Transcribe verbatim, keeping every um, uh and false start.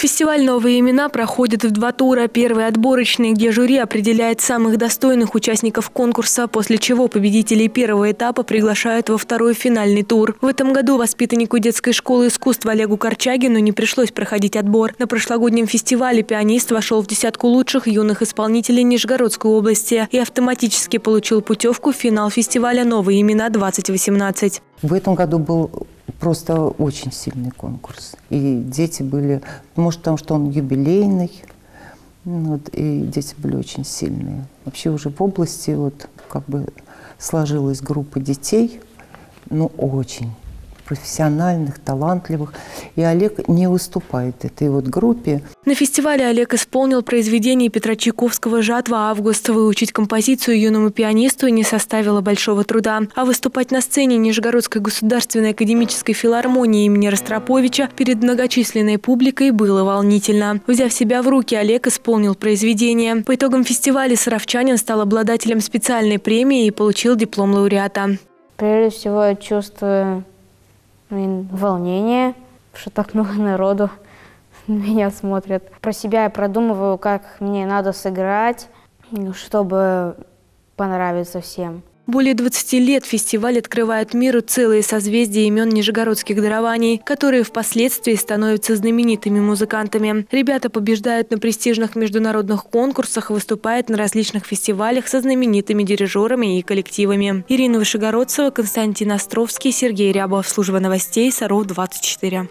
Фестиваль «Новые имена» проходит в два тура. Первый – отборочный, где жюри определяет самых достойных участников конкурса, после чего победителей первого этапа приглашают во второй финальный тур. В этом году воспитаннику детской школы искусств Олегу Корчагину не пришлось проходить отбор. На прошлогоднем фестивале пианист вошел в десятку лучших юных исполнителей Нижегородской области и автоматически получил путевку в финал фестиваля «Новые имена-две тысячи восемнадцать». В этом году был просто очень сильный конкурс. И дети были, может, потому что он юбилейный, вот, и дети были очень сильные. Вообще уже в области вот, как бы сложилась группа детей, ну, очень профессиональных, талантливых. И Олег не уступает этой вот группе. На фестивале Олег исполнил произведение Петра Чайковского «Жатва Августа». Выучить композицию юному пианисту не составило большого труда. А выступать на сцене Нижегородской государственной академической филармонии имени Ростроповича перед многочисленной публикой было волнительно. Взяв себя в руки, Олег исполнил произведение. По итогам фестиваля саровчанин стал обладателем специальной премии и получил диплом лауреата. Прежде всего, я чувствую волнение, что так много народу меня смотрят. Про себя я продумываю, как мне надо сыграть, чтобы понравиться всем. Более двадцати лет фестиваль открывает миру целые созвездия имен нижегородских дарований, которые впоследствии становятся знаменитыми музыкантами. Ребята побеждают на престижных международных конкурсах, выступают на различных фестивалях со знаменитыми дирижерами и коллективами. Ирина Вышегородцева, Константин Островский, Сергей Рябов. Служба новостей, Саров, двадцать четыре.